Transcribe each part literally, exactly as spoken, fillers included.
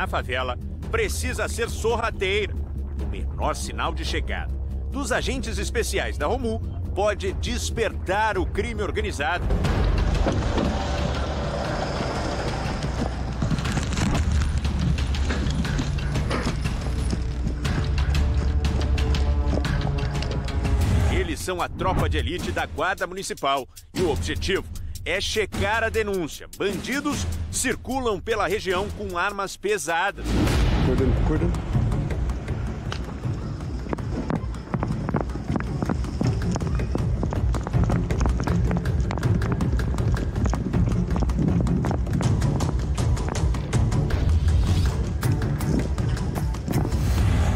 na favela precisa ser sorrateira. O menor sinal de chegada dos agentes especiais da ROMU pode despertar o crime organizado. Eles são a tropa de elite da Guarda Municipal e o objetivo é checar a denúncia. Bandidos circulam pela região com armas pesadas. Acordando, acordando.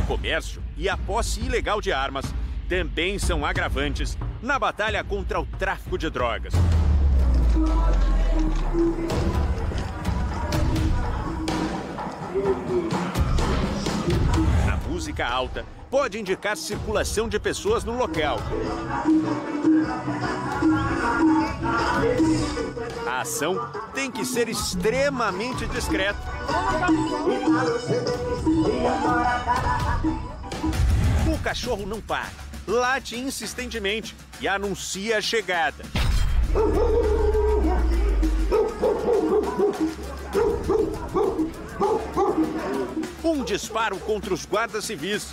O comércio e a posse ilegal de armas também são agravantes na batalha contra o tráfico de drogas. A música alta pode indicar circulação de pessoas no local. A ação tem que ser extremamente discreta. O cachorro não para, late insistentemente e anuncia a chegada. Um disparo contra os guardas civis.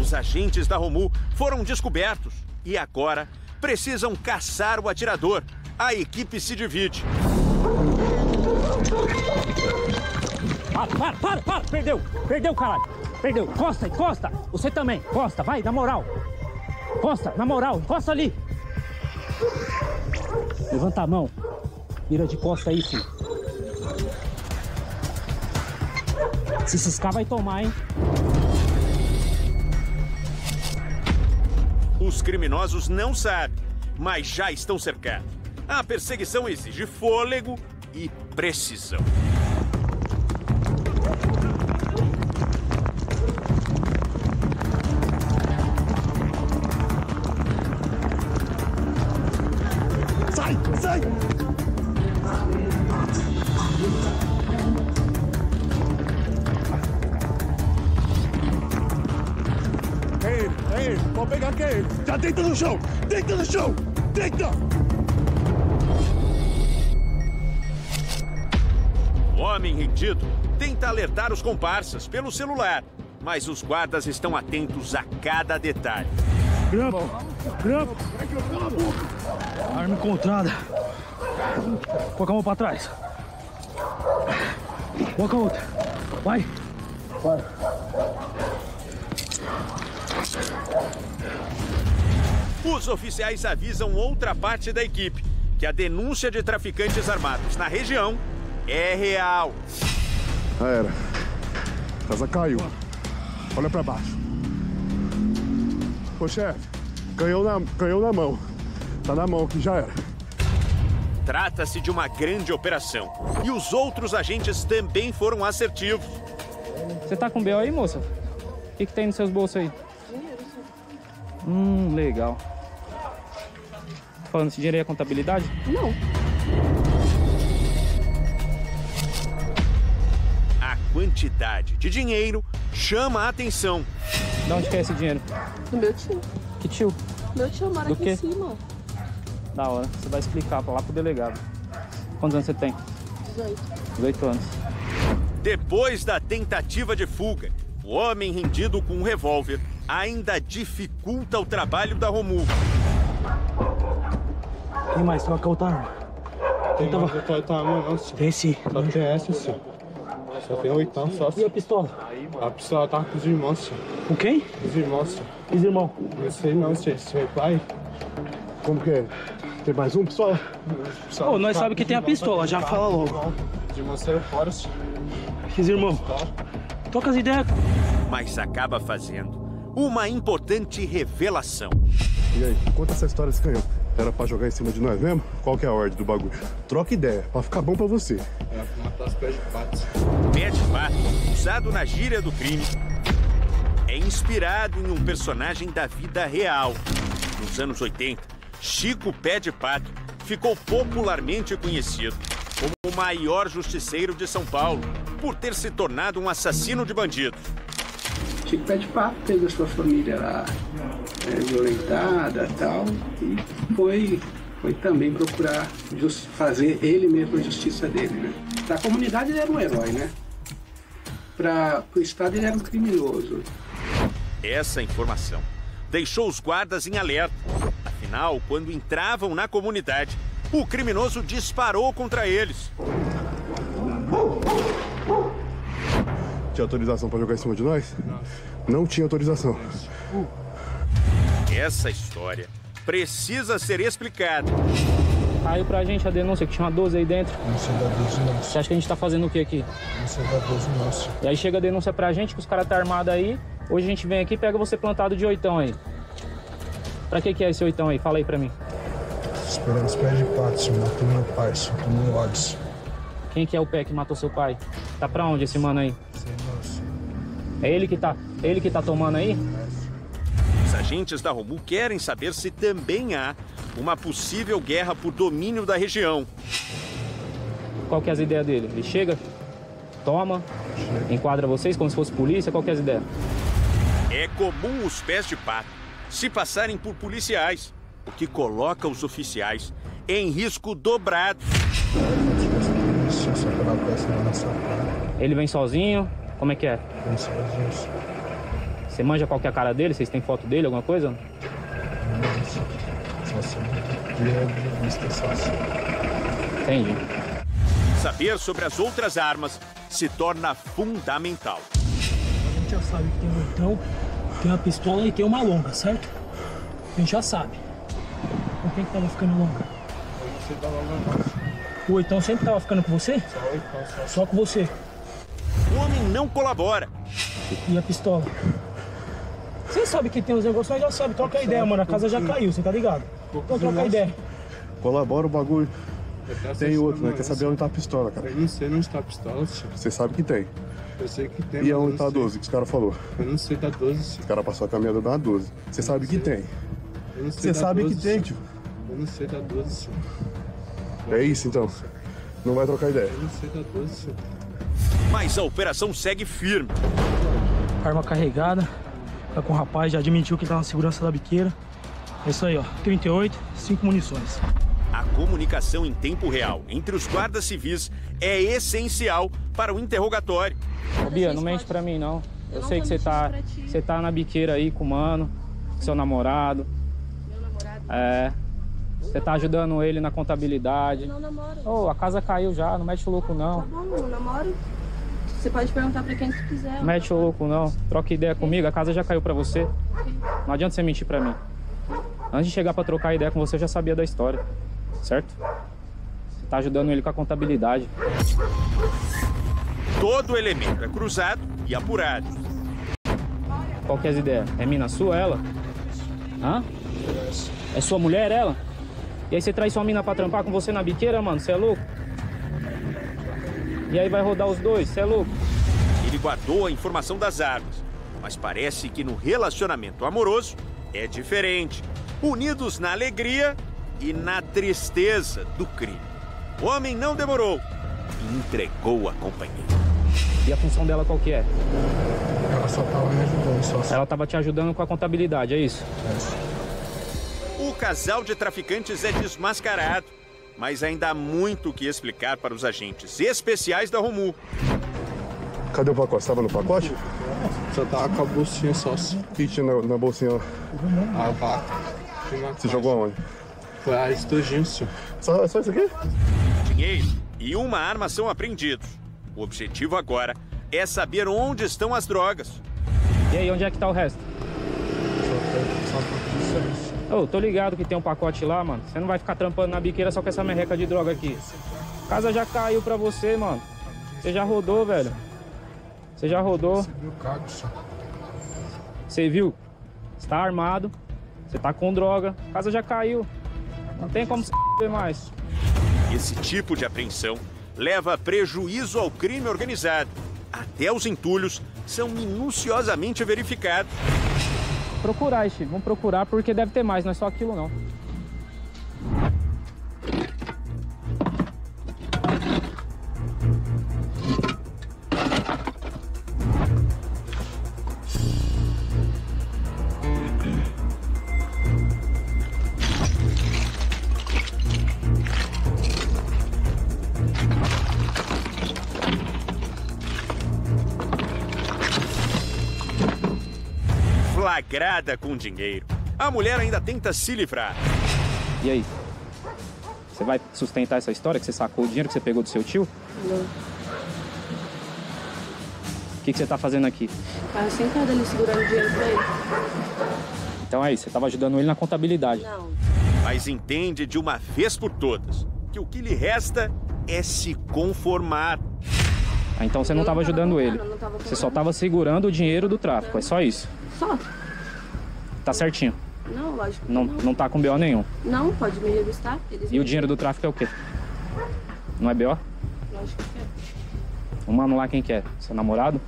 Os agentes da ROMU foram descobertos e agora precisam caçar o atirador. A equipe se divide. Para, para, para, para! Perdeu! Perdeu, caralho! Perdeu! Costa, encosta! Você também! Costa, vai, na moral! Costa, na moral! Encosta ali! Levanta a mão! Vira de costa aí, filho! Se ciscar, vai tomar, hein? Os criminosos não sabem, mas já estão cercados. A perseguição exige fôlego e precisão. Sai, sai! É ele, é ele, vou pegar que é ele. Já deita no chão, deita no chão, deita! O homem rendido tenta alertar os comparsas pelo celular, mas os guardas estão atentos a cada detalhe. Grampo! Grampo! Arma encontrada. Coloca a mão pra trás. Coloca a outra. Vai! Vai! Os oficiais avisam outra parte da equipe que a denúncia de traficantes armados na região é real. Já era. Casa caiu. Olha pra baixo. Ô chefe, canhão na, canhão na mão. Tá na mão que já era. Trata-se de uma grande operação. E os outros agentes também foram assertivos. Você tá com B O aí, moça? O que, que tem nos seus bolsos aí? Dinheiro, senhor. Hum, legal. Falando, esse dinheiro aí é contabilidade? Não. Quantidade de dinheiro chama a atenção. De onde que é esse dinheiro? Do meu tio. Que tio? Meu tio mora aqui em cima. Da hora. Você vai explicar pra lá pro delegado. Quantos anos você tem? dezoito. dezoito anos. Depois da tentativa de fuga, o homem rendido com um revólver ainda dificulta o trabalho da ROMU. Quem mais? Troca outra arma. Quem tava... Tem sim. Só tem essa, senhor. Só tem oito anos, só. E a pistola? A pistola tava com os irmãos, senhor. Com quem? Os irmãos, senhor. Os irmãos? Não sei não, senhor. Se meu pai... Como que é? Tem mais um pistola? Ô, oh, nós sabemos que tem a pistola, já fala logo. Os irmãos saíram fora, senhor. Os irmãos? Toca as ideias. Mas acaba fazendo uma importante revelação. E aí, conta essa história desse canhão. Era pra jogar em cima de nós mesmo? Qual que é a ordem do bagulho? Troca ideia, pra ficar bom pra você. Era pra matar os pés de pato. Pé de pato, usado na gíria do crime, é inspirado em um personagem da vida real. Nos anos oitenta, Chico Pé de Pato ficou popularmente conhecido como o maior justiceiro de São Paulo, por ter se tornado um assassino de bandidos. Chico Pé de Pato teve a sua família lá, né, violentada e tal, e foi, foi também procurar just, fazer ele mesmo a justiça dele, né? Para a comunidade ele era um herói, né? Para o Estado ele era um criminoso. Essa informação deixou os guardas em alerta. Afinal, quando entravam na comunidade, o criminoso disparou contra eles. Tinha autorização para jogar em cima de nós? Não tinha autorização. Essa história precisa ser explicada. Aí pra gente a denúncia que tinha doze aí dentro. Denúncia da doze, não. Você acha que a gente tá fazendo o que aqui? Denúncia da doze, nossa. E aí chega a denúncia pra gente que os caras tá armados aí. Hoje a gente vem aqui e pega você plantado de oitão aí. Pra que que é esse oitão aí? Fala aí pra mim. Esperando os pés de pato, se matou meu pai, se matou meu ódio. Quem que é o pé que matou seu pai? Tá pra onde esse mano aí? É ele que tá, é ele que tá tomando aí? Os agentes da ROMU querem saber se também há uma possível guerra por domínio da região. Qual que é as ideias dele? Ele chega, toma, chega, enquadra vocês como se fosse polícia, qual que é as ideias? É comum os pés de pato se passarem por policiais, o que coloca os oficiais em risco dobrado. Ele vem sozinho? Como é que é? Você manja qual que é a cara dele? Vocês têm foto dele, alguma coisa? Entendi. Saber sobre as outras armas se torna fundamental. A gente já sabe que tem um oitão, tem uma pistola e tem uma longa, certo? A gente já sabe. Por que que tava ficando longa? O oitão sempre tava ficando com você? Só com você. O homem não colabora. E a pistola? Você sabe que tem os negócios, nós já sabe. Troca a ideia, mano. A casa já caiu, você tá ligado? Então troca a ideia. Colabora o bagulho. Tem outro, né? Quer saber onde tá a pistola, cara? Eu não sei onde tá a pistola, tio. Você sabe que tem. Eu sei que tem. E onde tá a doze, que os caras falaram? Eu não sei da doze, tio. Os caras passaram a caminhada da doze. Você sabe que tem. Eu não sei. Você sabe que tem, tio. Eu não sei da doze, tio. É isso, então. Não vai trocar ideia. Eu não sei da doze, tio. Mas a operação segue firme. Arma carregada, tá com o rapaz, já admitiu que tá na segurança da biqueira. É isso aí, ó, trinta e oito, cinco munições. A comunicação em tempo real entre os guardas civis é essencial para o interrogatório. Ô, Bia, não mente pra mim, não. Eu, eu não sei que você tá, você tá na biqueira aí com o mano, com seu namorado. Meu namorado? É. Você tá ajudando ele na contabilidade. Eu não namoro. Ô, a casa caiu já, não mexe o louco, não. Tá bom, eu namoro. Você pode perguntar pra quem você quiser. Mete o louco, não. Troca ideia comigo, a casa já caiu pra você. Não adianta você mentir pra mim. Antes de chegar pra trocar ideia com você, eu já sabia da história, certo? Você tá ajudando ele com a contabilidade. Todo elemento é cruzado e apurado. Qual que é as ideias? É mina sua, ela? Hã? É sua mulher, ela? E aí você traz sua mina pra trampar com você na biqueira, mano? Você é louco? E aí vai rodar os dois, cê é louco? Ele guardou a informação das armas, mas parece que no relacionamento amoroso é diferente. Unidos na alegria e na tristeza do crime. O homem não demorou e entregou a companheira. E a função dela qual que é? Ela só tava me ajudando, só assim. Ela tava te ajudando com a contabilidade, é isso? É isso. O casal de traficantes é desmascarado. Mas ainda há muito o que explicar para os agentes especiais da ROMU. Cadê o pacote? Estava no pacote? Só tava com a bolsinha só. O que tinha na, na bolsinha? A vaca. Você jogou aonde? Foi a estojinho, senhor. Só, só isso aqui? Dinheiro e uma arma são apreendidos. O objetivo agora é saber onde estão as drogas. E aí, onde é que tá o resto? Só tem, só tem Ô, oh, tô ligado que tem um pacote lá, mano. Você não vai ficar trampando na biqueira só com essa merreca de droga aqui. A casa já caiu pra você, mano. Você já rodou, velho. Você já rodou. Você viu? Você tá armado. Você tá com droga. A casa já caiu. Não tem como se ver mais. Esse tipo de apreensão leva prejuízo ao crime organizado. Até os entulhos são minuciosamente verificados. Procurar, Chico. Vamos procurar porque deve ter mais, não é só aquilo, não. flagrada com dinheiro. A mulher ainda tenta se livrar. E aí? Você vai sustentar essa história que você sacou o dinheiro que você pegou do seu tio? Não. O que, que você tá fazendo aqui? Tava sentado ali segurando o dinheiro pra ele. Então é isso, você tava ajudando ele na contabilidade. Não. Mas entende de uma vez por todas que o que lhe resta é se conformar. Ah, então você não estava ajudando ele. Você só estava segurando o dinheiro do tráfico, é só isso? Só. Tá certinho? Não, lógico que não. Não tá com B O nenhum? Não, pode me registrar. E o dinheiro do tráfico é o quê? Não é B O? Lógico que é. O mano lá quem que é? Seu namorado?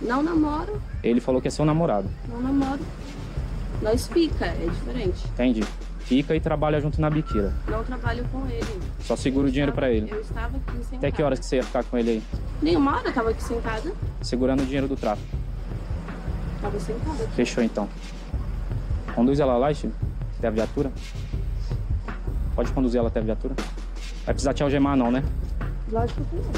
Não namoro. Ele falou que é seu namorado. Não namoro. Nós fica, é diferente. Entendi. Fica e trabalha junto na biqueira. Não trabalho com ele. Só segura eu o dinheiro estava, pra ele. Eu estava aqui sentada. Até que horas que você ia ficar com ele aí? Nenhuma hora, eu tava aqui sentada. Segurando o dinheiro do tráfico. Tava sentada aqui. Fechou então. Conduz ela lá, Chico, até a viatura. Pode conduzir ela até a viatura. Vai precisar te algemar não, né? Lógico que não.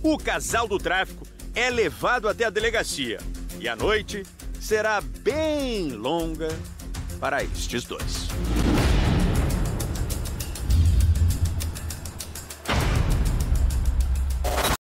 O casal do tráfico é levado até a delegacia e a noite será bem longa para estes dois.